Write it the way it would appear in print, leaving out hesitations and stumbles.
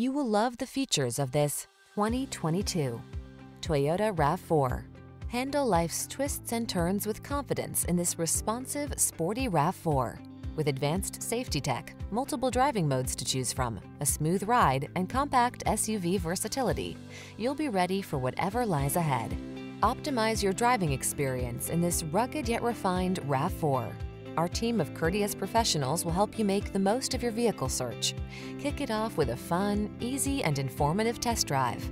You will love the features of this 2022 Toyota RAV4. Handle life's twists and turns with confidence in this responsive, sporty RAV4. With advanced safety tech, multiple driving modes to choose from, a smooth ride, and compact SUV versatility, you'll be ready for whatever lies ahead. Optimize your driving experience in this rugged yet refined RAV4. Our team of courteous professionals will help you make the most of your vehicle search. Kick it off with a fun, easy, and informative test drive.